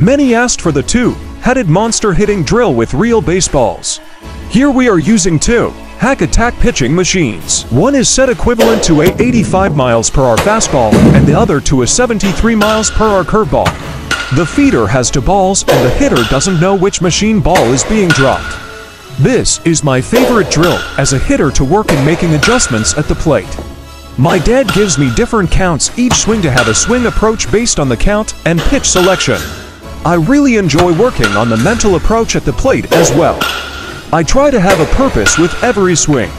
Many asked for the two-headed monster hitting drill with real baseballs. Here we are using two Hack Attack pitching machines. One is set equivalent to a 85 miles per hour fastball and the other to a 73 miles per hour curveball. The feeder has two balls and the hitter doesn't know which machine ball is being dropped. This is my favorite drill as a hitter to work in making adjustments at the plate. My dad gives me different counts each swing to have a swing approach based on the count and pitch selection. I really enjoy working on the mental approach at the plate as well. I try to have a purpose with every swing.